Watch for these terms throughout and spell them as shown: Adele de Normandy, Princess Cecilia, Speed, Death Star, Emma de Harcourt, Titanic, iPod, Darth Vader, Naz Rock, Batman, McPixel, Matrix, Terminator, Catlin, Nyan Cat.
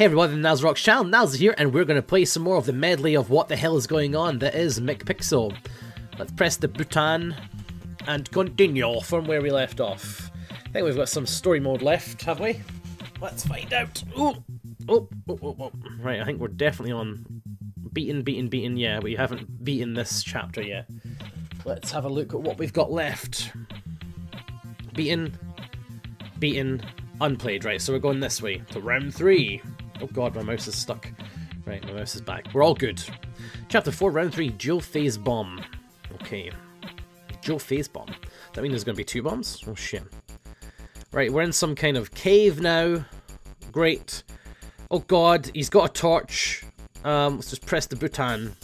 Hey everyone, Naz Rock Channel, Naz here, and we're going to play some more of the medley of what the hell is going on that is McPixel. Let's press the button and continue from where we left off. I think we've got some story mode left, have we? Let's find out. Oh. Right, I think we're definitely on beaten, yeah, we haven't beaten this chapter yet. Let's have a look at what we've got left. Beaten, unplayed, right, so we're going this way to round 3. Oh god, my mouse is stuck. Right, my mouse is back. We're all good. Chapter 4, round 3, dual phase bomb. Okay. Dual phase bomb. Does that mean there's going to be 2 bombs? Oh shit. Right, we're in some kind of cave now. Great. Oh god, he's got a torch. Let's just press the button.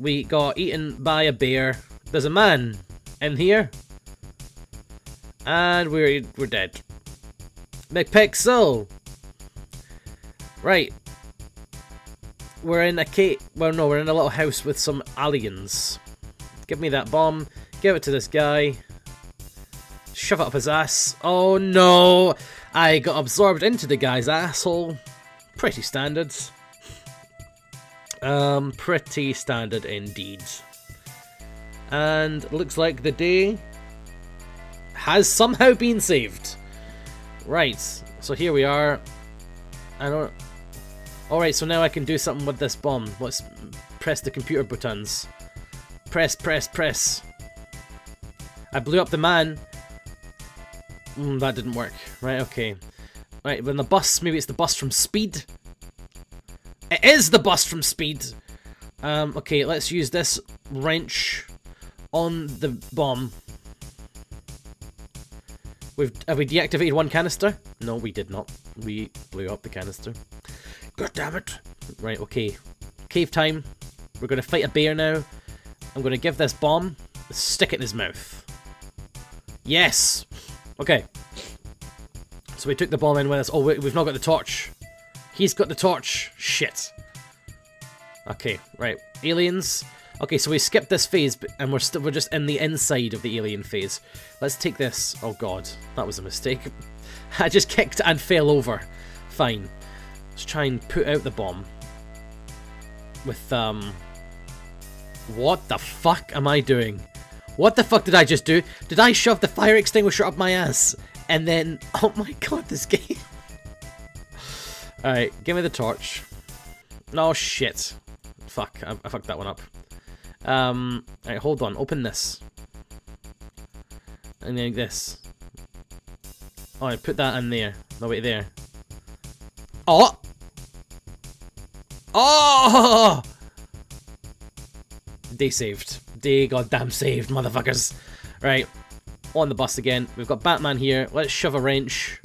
We got eaten by a bear. There's a man in here. And we're dead. McPixel! Right, we're in a cave. Well, no, we're in a little house with some aliens. Give me that bomb. Give it to this guy. Shove it up his ass. Oh no! I got absorbed into the guy's asshole. Pretty standard. Pretty standard indeed. And looks like the day has somehow been saved. Right. So here we are. I don't. Alright, so now I can do something with this bomb. Let's press the computer buttons. Press. I blew up the man. That didn't work. Right, okay. Right, when the bus, maybe it's the bus from Speed? It is the bus from Speed! Okay, let's use this wrench on the bomb. Have we deactivated one canister? No, we did not. We blew up the canister. God damn it! Right, okay. Cave time. We're going to fight a bear now. I'm going to give this bomb, stick it in his mouth. Yes! Okay. So we took the bomb in with us. Oh, we've not got the torch. He's got the torch. Shit. Okay, right. Aliens. Okay, so we skipped this phase, and we're just in the inside of the alien phase. Let's take this. Oh god, that was a mistake. I just kicked and fell over. Fine. Let's try and put out the bomb. With, what the fuck am I doing? What the fuck did I just do? Did I shove the fire extinguisher up my ass? And then, oh my god, this game. Alright, give me the torch. Oh shit. Fuck, I fucked that one up. Alright, hold on, open this. And then this. Alright, put that in there. No, wait, there. Oh! Oh! They saved. They goddamn saved, motherfuckers. Right, on the bus again. We've got Batman here. Let's shove a wrench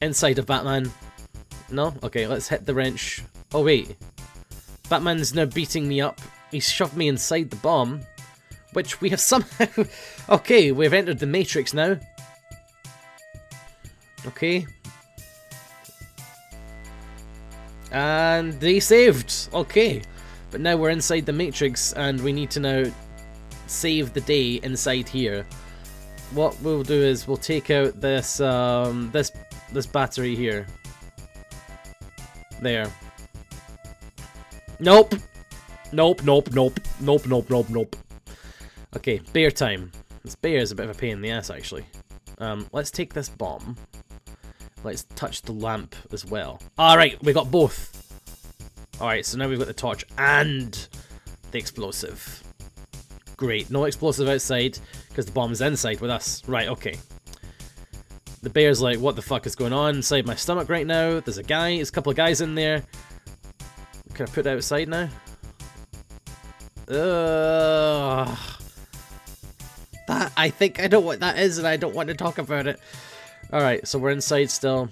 inside of Batman. No? Okay, let's hit the wrench. Oh, wait. Batman's now beating me up. He's shoved me inside the bomb, which we have somehow... Okay, we've entered the Matrix now. Okay. And they saved. Okay. But now we're inside the Matrix and we need to now save the day inside here. What we'll do is we'll take out this this battery here. There. Nope. Okay, bear time. This bear is a bit of a pain in the ass actually. Let's take this bomb. Let's touch the lamp as well. Alright, we got both. Alright, so now we've got the torch and the explosive. Great, no explosive outside, because the bomb's inside with us. Right, okay. The bear's like, what the fuck is going on inside my stomach right now? There's a guy, there's a couple of guys in there. Can I put it outside now? Ugh. That, I think I know what that is and I don't want to talk about it. Alright, so we're inside still.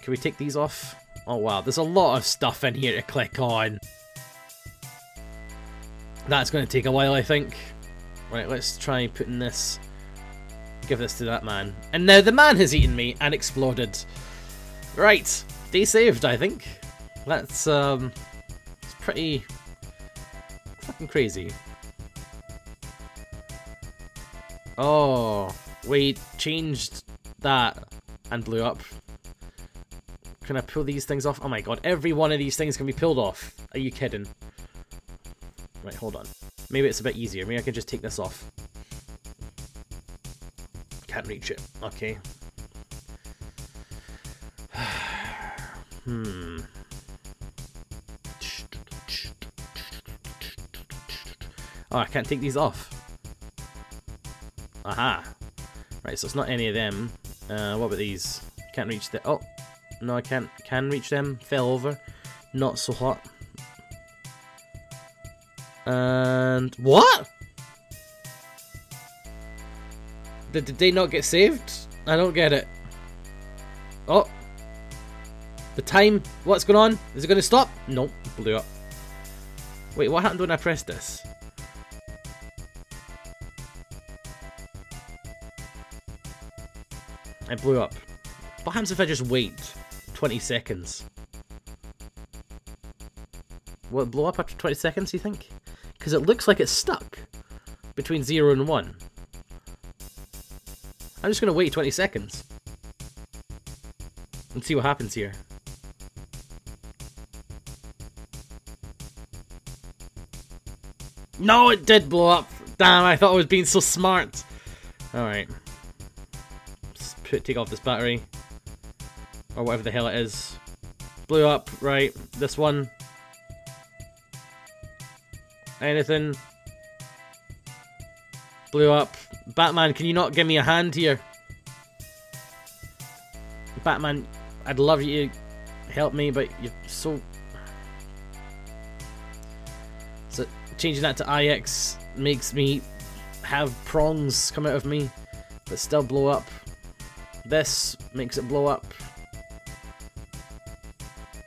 Can we take these off? Oh wow, there's a lot of stuff in here to click on. That's going to take a while, I think. Right, let's try putting this... Give this to that man. And now the man has eaten me and exploded. Right, they saved, I think. That's, it's pretty... fucking crazy. Oh, we changed that and blew up. Can I peel these things off? Oh my god, every one of these things can be peeled off. Are you kidding? Right, hold on. Maybe it's a bit easier. Maybe I can just take this off. Can't reach it. Okay. Oh, I can't take these off. Aha. Right, so it's not any of them. What about these? Can't reach the... Oh, no, I can't. Can reach them. Fell over. Not so hot. And... What? Did they not get saved? I don't get it. Oh. The time. What's going on? Is it going to stop? Nope. Blew up. Wait, what happened when I pressed this? It blew up. What happens if I just wait 20 seconds? Will it blow up after 20 seconds, you think? Because it looks like it's stuck between 0 and 1. I'm just going to wait 20 seconds and see what happens here. No, it did blow up. Damn, I thought I was being so smart. Alright. Take off this battery. Or whatever the hell it is. Blew up, right. This one. Anything. Blew up. Batman, can you not give me a hand here? Batman, I'd love you to help me, but you're so... So changing that to IX makes me have prongs come out of me, but still blow up. This makes it blow up.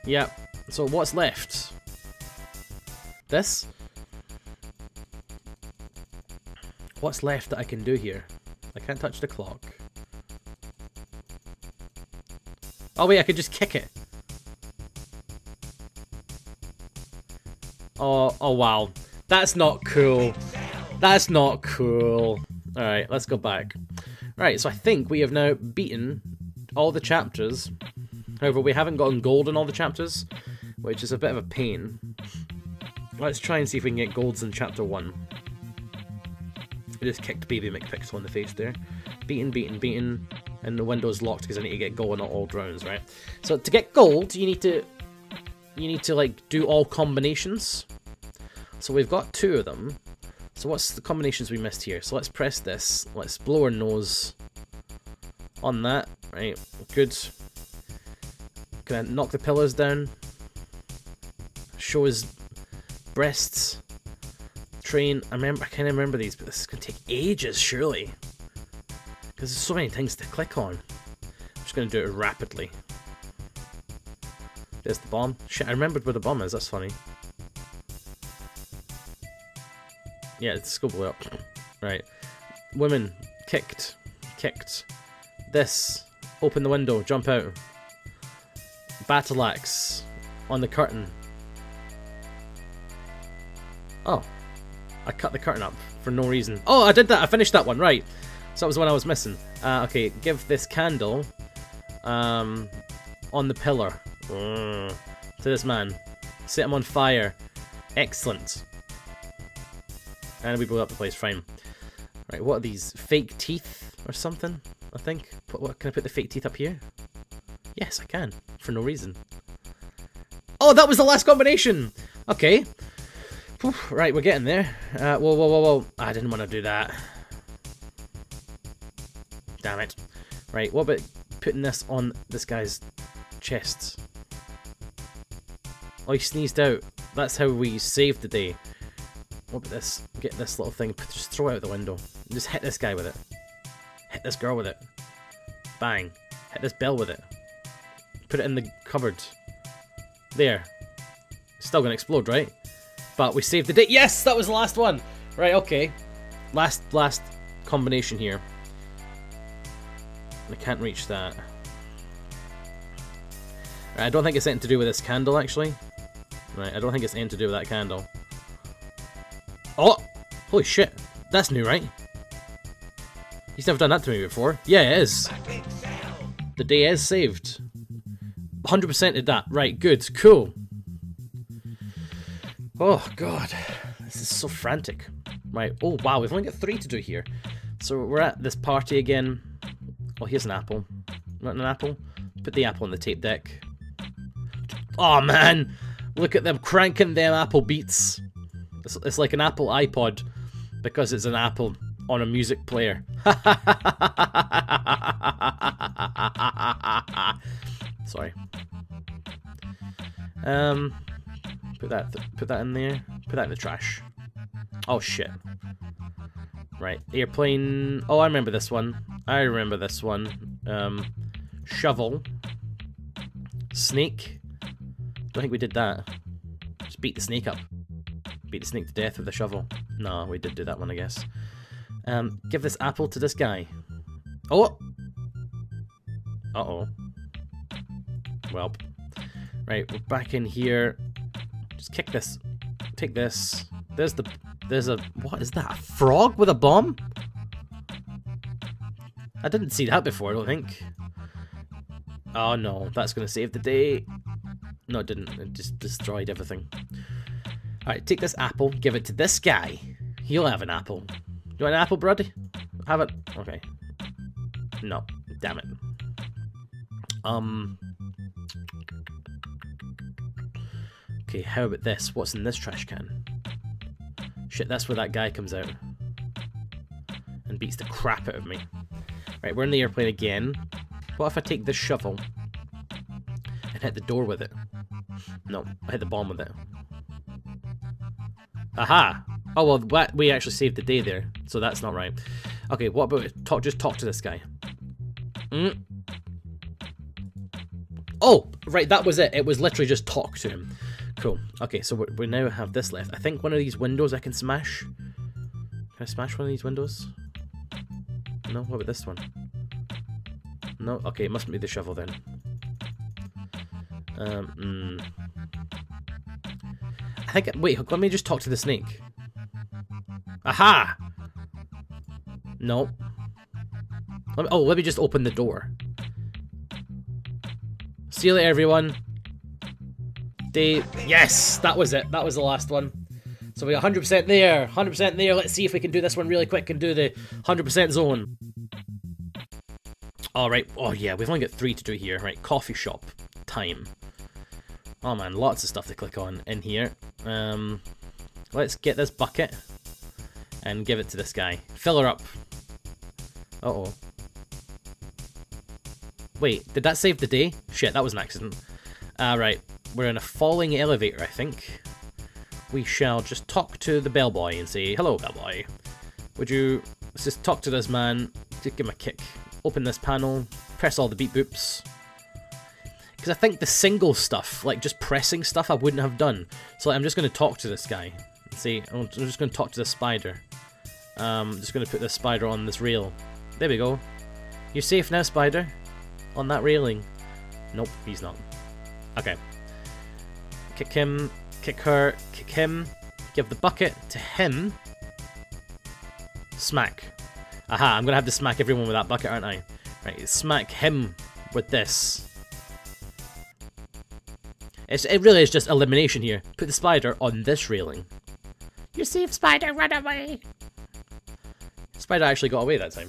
Yep. So what's left? This? What's left that I can do here? I can't touch the clock. Oh wait, I could just kick it. Oh wow. That's not cool. That's not cool. Alright, let's go back. Right, so I think we have now beaten all the chapters. However, we haven't gotten gold in all the chapters, which is a bit of a pain. Let's try and see if we can get golds in chapter 1. I just kicked baby McPixel in the face there. Beaten, beaten, beaten, and the window's locked because I need to get gold on all rounds, right? So to get gold, you need to like do all combinations. So we've got 2 of them. So what's the combinations we missed here? So let's press this. Let's blow our nose on that. Right, good. Gonna knock the pillars down. Show his breasts. Train. I can't remember these, but this is gonna take ages, surely. Because there's so many things to click on. I'm just gonna do it rapidly. There's the bomb. Shit, I remembered where the bomb is. That's funny. Yeah, it's going to blow up. Right. Women. Kicked. Kicked. This. Open the window. Jump out. Battle axe. On the curtain. Oh. I cut the curtain up for no reason. Oh, I did that. I finished that one. Right. So that was the one I was missing. Okay. Give this candle. On the pillar. To this man. Set him on fire. Excellent. And we blew up the place, fine. Right, what are these? Fake teeth or something, I think? What, can I put the fake teeth up here? Yes, I can. For no reason. Oh, that was the last combination! Okay. Whew, right, we're getting there. Whoa, whoa, whoa, whoa. I didn't want to do that. Damn it. Right, what about putting this on this guy's chest? Oh, he sneezed out. That's how we saved the day. What about this? Get this little thing, just throw it out the window. Just hit this guy with it. Hit this girl with it. Bang. Hit this bell with it. Put it in the cupboard. There. It's still gonna explode, right? But we saved the day. Yes! That was the last one! Right, okay. Last combination here. I can't reach that. Right, I don't think it's anything to do with this candle, actually. Right, I don't think it's anything to do with that candle. Oh! Holy shit. That's new, right? He's never done that to me before. Yeah, it is. The day is saved. 100% did that. Right, good, cool. Oh, God. This is so frantic. Right, oh, wow, we've only got 3 to do here. So we're at this party again. Oh, here's an apple. Not an apple? Put the apple on the tape deck. Oh, man! Look at them cranking them apple beats. It's like an Apple iPod, because it's an apple on a music player. Sorry. Put that in there. Put that in the trash. Oh shit. Right, airplane. Oh, I remember this one. Shovel. Snake. Don't think we did that. Just beat the snake up. Beat the snake to death with a shovel. No, we did do that one, I guess. Give this apple to this guy. Oh! Uh-oh. Welp. Right, we're back in here. Just kick this. Take this. There's a... What is that? A frog with a bomb? I didn't see that before, I don't think. Oh no, that's gonna save the day. No, it didn't. It just destroyed everything. Alright, take this apple. Give it to this guy. He'll have an apple. You want an apple, buddy? Have it. Okay. No. Damn it. Okay, how about this? What's in this trash can? Shit, that's where that guy comes out. And beats the crap out of me. Right, we're in the airplane again. What if I take this shovel and hit the door with it? No, I hit the bomb with it. Aha! Oh, well, we actually saved the day there, so that's not right. Okay, what about talk? Just talk to this guy. Mm. Oh, right, that was it. It was literally just talk to him. Cool. Okay, so we now have this left. I think one of these windows I can smash. Can I smash one of these windows? No, what about this one? No, okay, it mustn't be the shovel then. I think, wait, let me just talk to the snake. Aha! No. Let me just open the door. See you later, everyone. Yes, that was it. That was the last one. So we got 100% there, 100% there. Let's see if we can do this one really quick and do the 100% zone. All right. Oh yeah, we've only got 3 to do here. Right, coffee shop time. Oh man, lots of stuff to click on in here. Let's get this bucket and give it to this guy. Fill her up. Uh-oh. Wait, did that save the day? Shit, that was an accident. Right, we're in a falling elevator, I think. We shall just talk to the bellboy and say, hello, bellboy. Let's just talk to this man. Just give him a kick. Open this panel. Press all the beep boops. Because I think the single stuff, like just pressing stuff, I wouldn't have done. So like, I'm just going to talk to this guy. And say, I'm just going to talk to this spider. I'm just going to put this spider on this rail. There we go. You're safe now, spider. On that railing. Nope, he's not. Okay. Kick him. Kick her. Kick him. Give the bucket to him. Smack. Aha, I'm going to have to smack everyone with that bucket, aren't I? Right, smack him with this. It really is just elimination here. Put the spider on this railing. You're safe, spider, run away! Spider actually got away that time.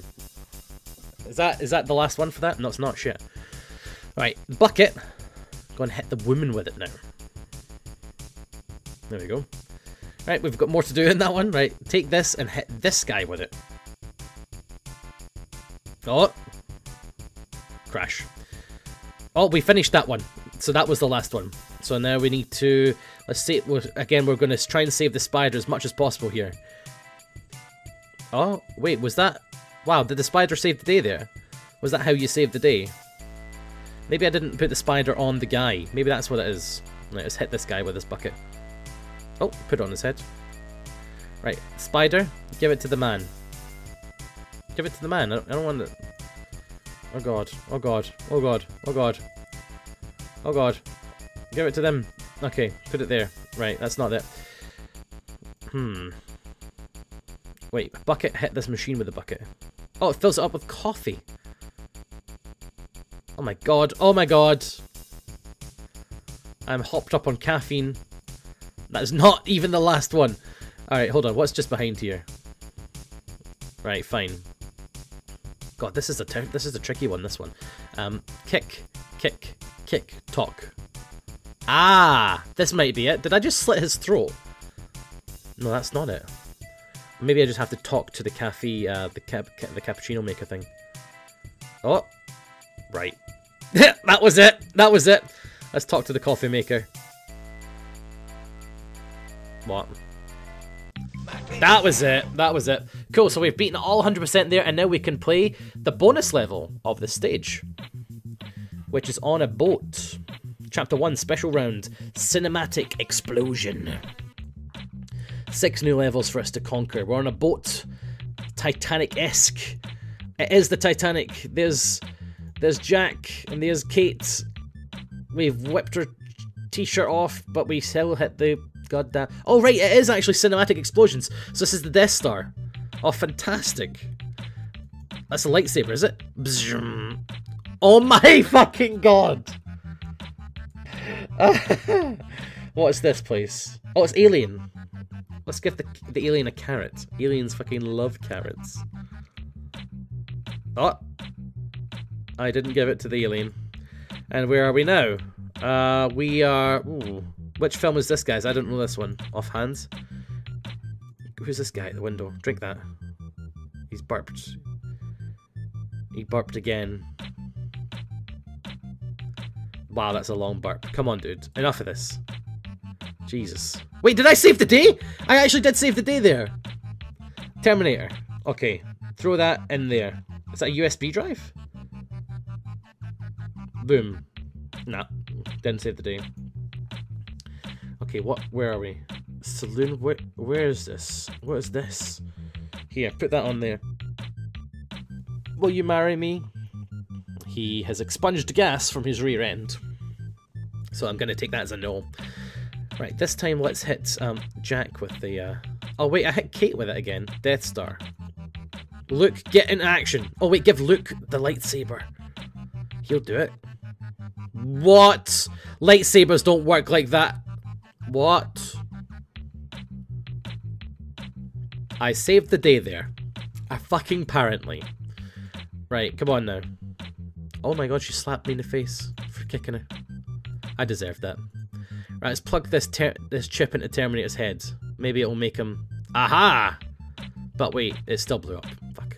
Is that the last one for that? No, it's not, shit. Right, the bucket. Go and hit the woman with it now. There we go. Right, we've got more to do in that one. Right, take this and hit this guy with it. Oh! Crash. Oh, we finished that one. So that was the last one. So now we need to, let's see, again, we're going to try and save the spider as much as possible here. Oh, wait, was that, wow, did the spider save the day there? Was that how you saved the day? Maybe I didn't put the spider on the guy. Maybe that's what it is. Right, let's hit this guy with this bucket. Oh, put it on his head. Right, spider, give it to the man. Give it to the man, I don't want to. Oh god, oh god, oh god, oh god. Oh god. Give it to them. Okay, put it there. Right, that's not it. Wait, bucket hit this machine with a bucket. Oh, it fills it up with coffee. Oh my god. Oh my god. I'm hopped up on caffeine. That is not even the last one. Alright, hold on. What's just behind here? Right, fine. God, this is a tricky one, this one. Kick, kick, kick, talk. Ah! This might be it. Did I just slit his throat? No, that's not it. Maybe I just have to talk to the cafe, the cappuccino maker thing. Oh! Right. That was it! That was it! Let's talk to the coffee maker. What? That was it. That was it. Cool, so we've beaten all 100% there, and now we can play the bonus level of the stage, which is on a boat. Chapter 1, Special Round, Cinematic Explosion. 6 new levels for us to conquer. We're on a boat. Titanic-esque. It is the Titanic. There's Jack, and there's Kate. We've whipped her t-shirt off, but we still hit the... God damn. Oh, right, it is actually cinematic explosions. So this is the Death Star. Oh, fantastic. That's a lightsaber, is it? Bzzz. Oh my fucking god. What's this place? Oh, it's Alien. Let's give the alien a carrot. Aliens fucking love carrots. Oh. I didn't give it to the alien. And where are we now? We are... Ooh. Which film is this, guys? I don't know this one. Offhand. Who's this guy at the window? Drink that. He's burped. He burped again. Wow, that's a long burp. Come on, dude. Enough of this. Jesus. Wait, did I save the day? I actually did save the day there. Terminator. Okay. Throw that in there. Is that a USB drive? Boom. Nah. Didn't save the day. Okay, what? Where are we? Saloon? Where is this? What is this? Here, put that on there. Will you marry me? He has expunged gas from his rear end. So I'm going to take that as a no. Right, this time let's hit Jack with the... Oh wait, I hit Kate with it again. Death Star. Luke, get in action. Oh wait, give Luke the lightsaber. He'll do it. What? Lightsabers don't work like that. What? I saved the day there. I fucking apparently. Right, come on now. Oh my god, she slapped me in the face for kicking her. I deserved that. Right, let's plug this chip into Terminator's head. Maybe it'll make him... Aha! But wait, it still blew up. Fuck.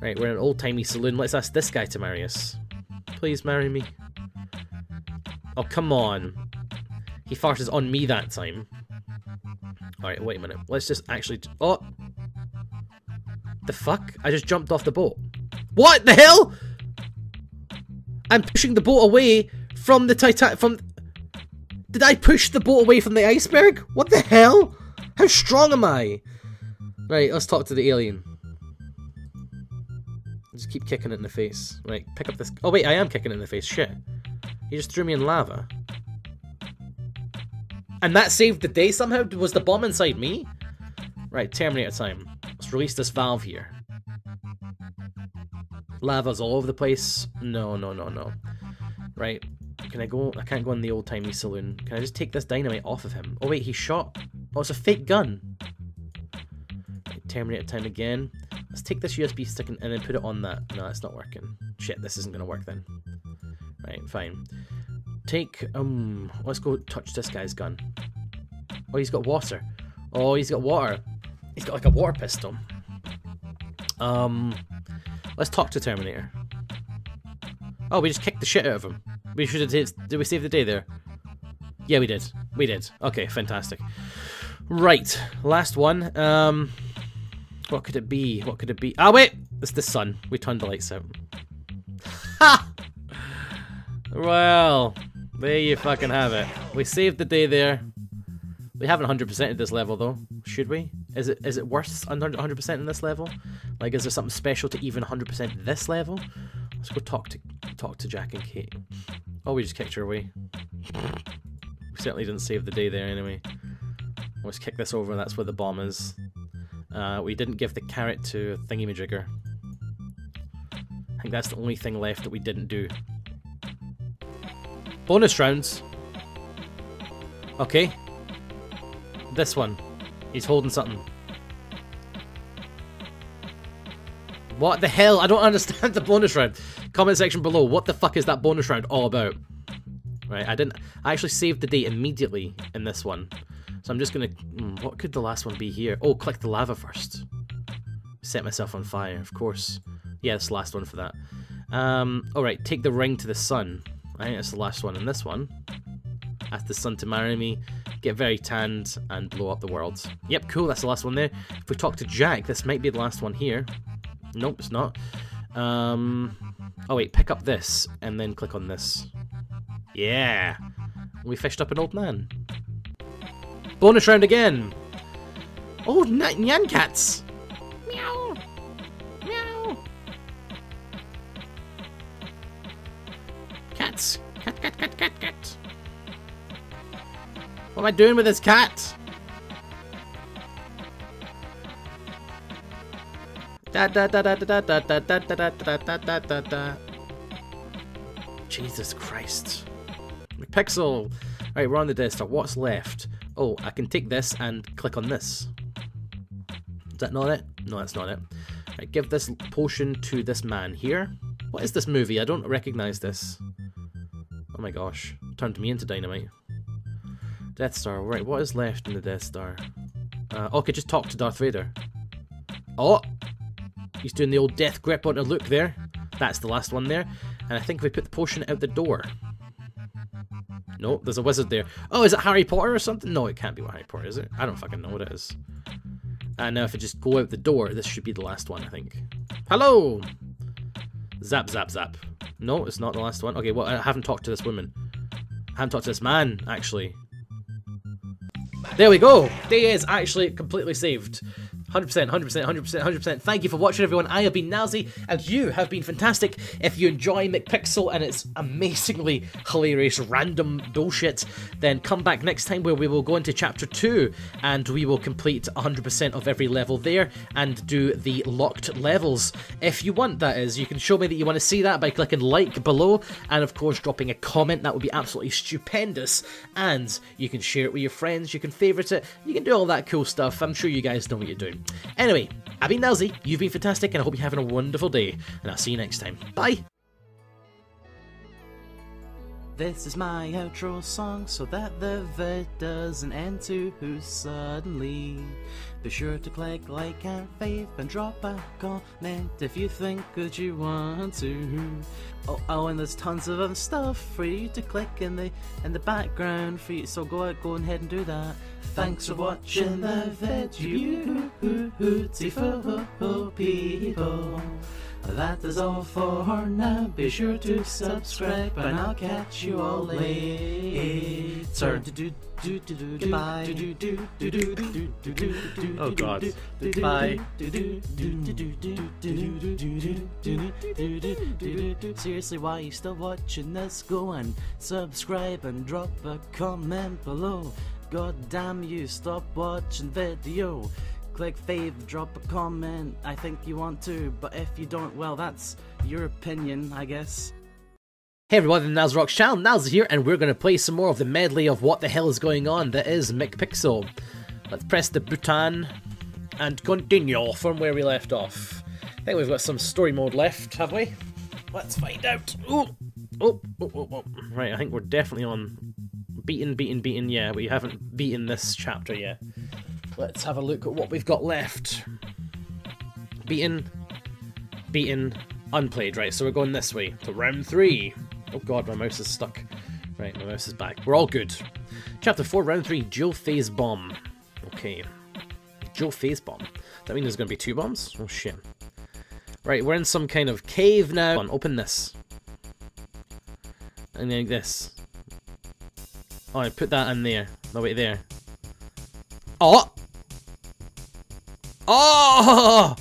Right, we're in an old-timey saloon. Let's ask this guy to marry us. Please marry me. Oh, come on. He farted on me that time. Alright, wait a minute. Let's just actually... Oh! The fuck? I just jumped off the boat. What the hell?! I'm pushing the boat away from the Titanic... Did I push the boat away from the iceberg? What the hell? How strong am I? Right, let's talk to the alien. Just keep kicking it in the face. Right, pick up this... Oh wait, I am kicking it in the face. Shit. He just threw me in lava. And that saved the day somehow? Was the bomb inside me? Right, Terminator time. Let's release this valve here. Lava's all over the place. No, no, no, no. Right, can I go? I can't go in the old-timey saloon. Can I just take this dynamite off of him? Oh wait, he shot. Oh, it's a fake gun. Right, Terminator time again. Let's take this USB stick and then put it on that. No, it's not working. Shit, this isn't gonna work then. Right, fine. Take, let's go touch this guy's gun. Oh, he's got water. Oh, he's got water. He's got like a water pistol. Let's talk to Terminator. Oh, we just kicked the shit out of him. We should have, did we save the day there? Yeah, we did. We did. Okay, fantastic. Right, last one. What could it be? What could it be? Ah, wait! It's the sun. We turned the lights out. Ha! Well... There you fucking have it. We saved the day there. We haven't 100%ed this level though, should we? Is it worth 100% in this level? Like, is there something special to even 100% this level? Let's go talk to Jack and Kate. Oh, we just kicked her away. We certainly didn't save the day there anyway. Let's kick this over. That's where the bomb is. We didn't give the carrot to Thingy-majigger. I think that's the only thing left that we didn't do. Bonus rounds. Okay. This one. He's holding something. What the hell? I don't understand the bonus round. Comment section below. What the fuck is that bonus round all about? Right, I actually saved the date immediately in this one. So I'm just gonna... what could the last one be here? Oh, click the lava first. Set myself on fire, of course. Yeah, it's the last one for that. Alright, take the ring to the sun. I think that's the last one in this one. Ask the sun to marry me, get very tanned, and blow up the world. Yep, cool, that's the last one there. If we talk to Jack, this might be the last one here. Nope, it's not. Oh wait, pick up this, and then click on this. Yeah! We fished up an old man. Bonus round again! Oh, Nyan Cats! Meow! Meow! Cats! Cat, cat, cat, cat, cat! What am I doing with this cat? Da da da da da da da da da da da da da. Jesus Christ. McPixel! Alright, we're on the Death Star. What's left? Oh, I can take this and click on this. Is that not it? No, that's not it. Right, give this potion to this man here. What is this movie? I don't recognise this. Oh my gosh. Turned me into dynamite. Death Star. Right, what is left in the Death Star? Okay, just talk to Darth Vader. Oh! He's doing the old death grip on a look there. That's the last one there. And I think we put the potion out the door. No, there's a wizard there. Oh, is it Harry Potter or something? No, it can't be Harry Potter, is it? I don't fucking know what it is. And now if I just go out the door, this should be the last one, I think. Hello! Zap, zap, zap. No, it's not the last one. Okay, well, I haven't talked to this woman. I haven't talked to this man, actually. There we go! Day is actually completely saved. 100%, 100%, 100%, 100%. Thank you for watching, everyone. I have been Nazi, and you have been fantastic. If you enjoy McPixel and its amazingly hilarious random bullshit, then come back next time where we will go into Chapter 2, and we will complete 100% of every level there, and do the locked levels. If you want, that is. You can show me that you want to see that by clicking like below, and of course dropping a comment. That would be absolutely stupendous. And you can share it with your friends, you can favourite it, you can do all that cool stuff. I'm sure you guys know what you're doing. Anyway, I've been Nalzy, you've been fantastic, and I hope you're having a wonderful day, and I'll see you next time. Bye! This is my outro song, so that the vid doesn't end too suddenly. Be sure to click like and fave, and drop a comment if you think that you want to. Oh, and there's tons of other stuff for you to click in the background for you, so go ahead and do that. Thanks for watching the vid, you hootiful people. That is all for now. Be sure to subscribe, and I'll catch you all later. Goodbye. Oh God. Bye. Seriously, why are you still watching this? Go and subscribe and drop a comment below. God damn you! Stop watching video. Click fave, drop a comment, I think you want to, but if you don't, well, that's your opinion, I guess. Hey everyone, the Naz Rocks channel, Naz here, and we're going to play some more of the medley of what the hell is going on that is McPixel. Let's press the button and continue from where we left off. I think we've got some story mode left, have we? Let's find out. Oh, oh, oh, oh, oh. Right, I think we're definitely on beaten, yeah, we haven't beaten this chapter yet. Let's have a look at what we've got left. Beaten, unplayed. Right, so we're going this way to round 3. Oh God, my mouse is stuck. Right, my mouse is back. We're all good. Chapter 4, round 3, dual phase bomb. Okay. Dual phase bomb. Does that mean there's going to be 2 bombs? Oh shit. Right, we're in some kind of cave now. Come on, open this. And then this. Oh, I put that in there. No, wait, there. Oh! Oh!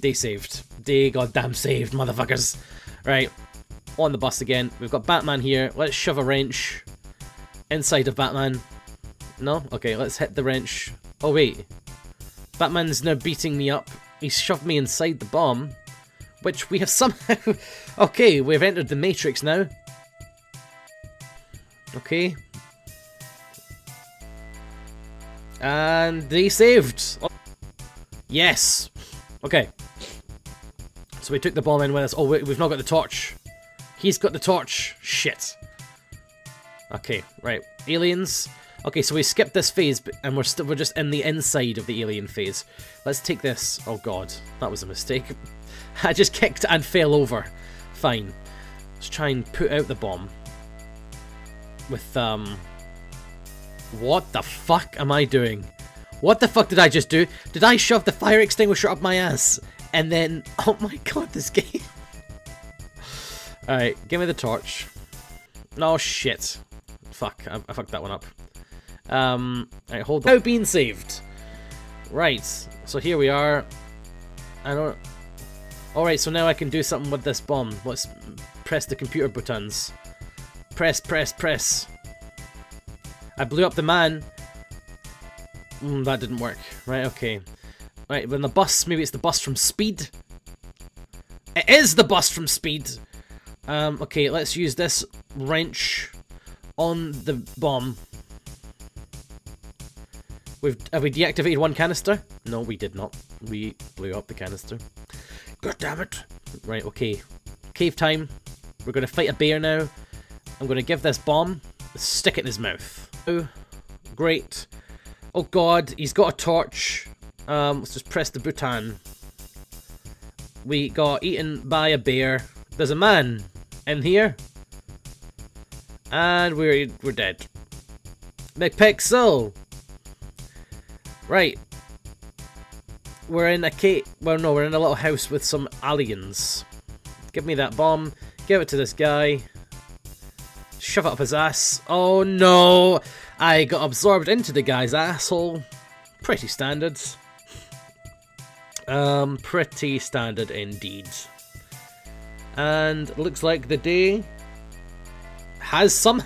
Day saved. Day goddamn saved, motherfuckers. Right, on the bus again. We've got Batman here. Let's shove a wrench inside of Batman. No? Okay, let's hit the wrench. Oh, wait. Batman's now beating me up. He's shoved me inside the bomb, which we have somehow... Okay, we've entered the Matrix now. Okay, And they saved! Oh. Yes! Okay. So we took the bomb in with us. Oh, we've not got the torch. He's got the torch. Shit. Okay, right. Aliens. Okay, so we skipped this phase, and we're just in the inside of the alien phase. Let's take this. Oh god, that was a mistake. I just kicked and fell over. Fine. Let's try and put out the bomb. With, what the fuck am I doing? What the fuck did I just do? Did I shove the fire extinguisher up my ass? And then... Oh my god, this game. Alright, give me the torch. Oh shit. Fuck, I fucked that one up. Alright, hold on. Now being saved. Right, so here we are. I don't... Alright, so now I can do something with this bomb. Let's press the computer buttons. Press, press, press. I blew up the man. That didn't work. Right, okay. Right, then the bus. Maybe it's the bus from Speed. It is the bus from Speed! Okay, let's use this wrench on the bomb. Have we deactivated one canister? No, we did not. We blew up the canister. God damn it! Right, okay. Cave time. We're gonna fight a bear now. I'm gonna give this bomb a stick in his mouth. Oh, great. Oh god, he's got a torch. Let's just press the button. We got eaten by a bear. There's a man in here. And we're dead. McPixel! Right. We're in a cave. Well, no, we're in a little house with some aliens. Give me that bomb. Give it to this guy. Shove it up his ass. Oh no! I got absorbed into the guy's asshole. Pretty standard. Pretty standard indeed. And looks like the day has somehow...